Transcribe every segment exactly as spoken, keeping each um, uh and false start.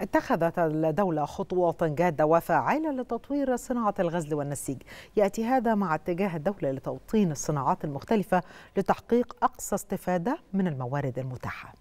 اتخذت الدولة خطوات جادة وفاعلة لتطوير صناعة الغزل والنسيج. يأتي هذا مع اتجاه الدولة لتوطين الصناعات المختلفة لتحقيق أقصى استفادة من الموارد المتاحة.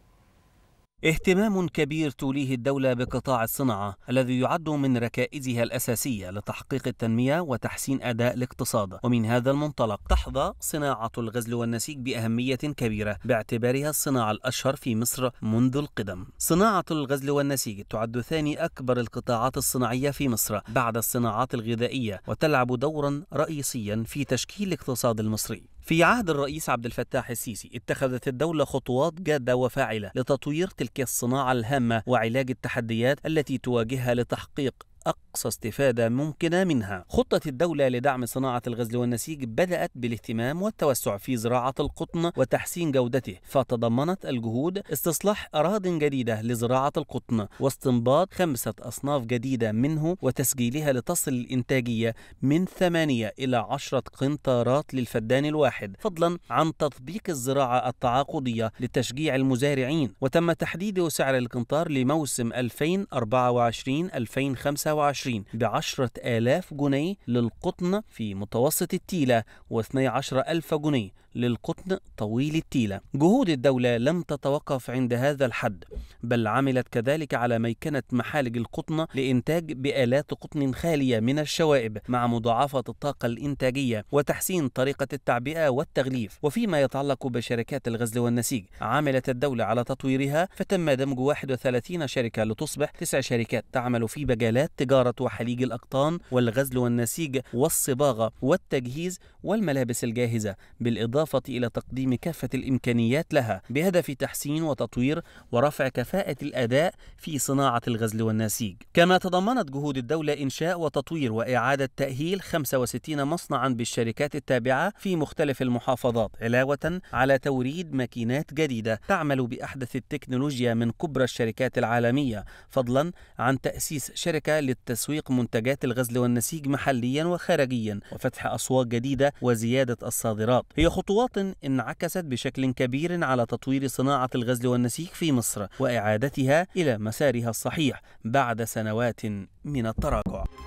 اهتمام كبير توليه الدولة بقطاع الصناعة الذي يعد من ركائزها الأساسية لتحقيق التنمية وتحسين أداء الاقتصاد، ومن هذا المنطلق تحظى صناعة الغزل والنسيج بأهمية كبيرة باعتبارها الصناعة الأشهر في مصر منذ القدم. صناعة الغزل والنسيج تعد ثاني أكبر القطاعات الصناعية في مصر بعد الصناعات الغذائية، وتلعب دورا رئيسيا في تشكيل الاقتصاد المصري. في عهد الرئيس عبد الفتاح السيسي اتخذت الدولة خطوات جادة وفاعلة لتطوير تلك الصناعة الهامة وعلاج التحديات التي تواجهها لتحقيق أقصى استفادة ممكنة منها. خطة الدولة لدعم صناعة الغزل والنسيج بدأت بالاهتمام والتوسع في زراعة القطن وتحسين جودته، فتضمنت الجهود استصلاح أراضٍ جديدة لزراعة القطن واستنباط خمسة أصناف جديدة منه وتسجيلها لتصل الإنتاجية من ثمانية إلى عشرة قنطارات للفدان الواحد، فضلاً عن تطبيق الزراعة التعاقدية لتشجيع المزارعين. وتم تحديد سعر القنطار لموسم ألفين وأربعة وعشرين ألفين وخمسة وعشرين بعشرة آلاف جنيه للقطن في متوسط التيلة واثني عشر ألف جنيه للقطن طويل التيلة. جهود الدولة لم تتوقف عند هذا الحد، بل عملت كذلك على ميكنة محالج القطن لإنتاج بآلات قطن خالية من الشوائب مع مضاعفة الطاقة الإنتاجية وتحسين طريقة التعبئة والتغليف. وفيما يتعلق بشركات الغزل والنسيج، عملت الدولة على تطويرها، فتم دمج واحد وثلاثين شركة لتصبح تسع شركات تعمل في مجالات تجارة وحليج الأقطان والغزل والنسيج والصباغة والتجهيز والملابس الجاهزة، بالإضافة إلى تقديم كافة الإمكانيات لها بهدف تحسين وتطوير ورفع كفاءة الأداء في صناعة الغزل والنسيج. كما تضمنت جهود الدولة إنشاء وتطوير وإعادة تأهيل خمسة وستين مصنعا بالشركات التابعة في مختلف المحافظات، علاوة على توريد ماكينات جديدة تعمل بأحدث التكنولوجيا من كبرى الشركات العالمية، فضلا عن تأسيس شركة للتسويق منتجات الغزل والنسيج محليا وخارجيا وفتح أسواق جديدة وزيادة الصادرات. هي خطوات انعكست بشكل كبير على تطوير صناعة الغزل والنسيج في مصر وإعادتها إلى مسارها الصحيح بعد سنوات من التراجع.